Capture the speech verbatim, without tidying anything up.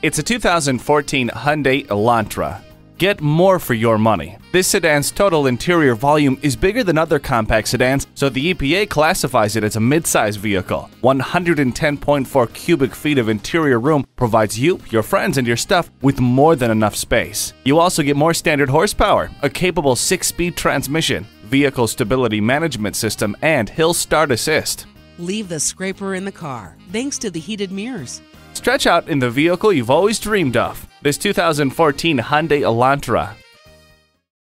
It's a two thousand fourteen Hyundai Elantra. Get more for your money. This sedan's total interior volume is bigger than other compact sedans, so the E P A classifies it as a mid-size vehicle. one hundred ten point four cubic feet of interior room provides you, your friends, and your stuff with more than enough space. You also get more standard horsepower, a capable six-speed transmission, vehicle stability management system, and hill start assist. Leave the scraper in the car, thanks to the heated mirrors. Stretch out in the vehicle you've always dreamed of. This two thousand fourteen Hyundai Elantra.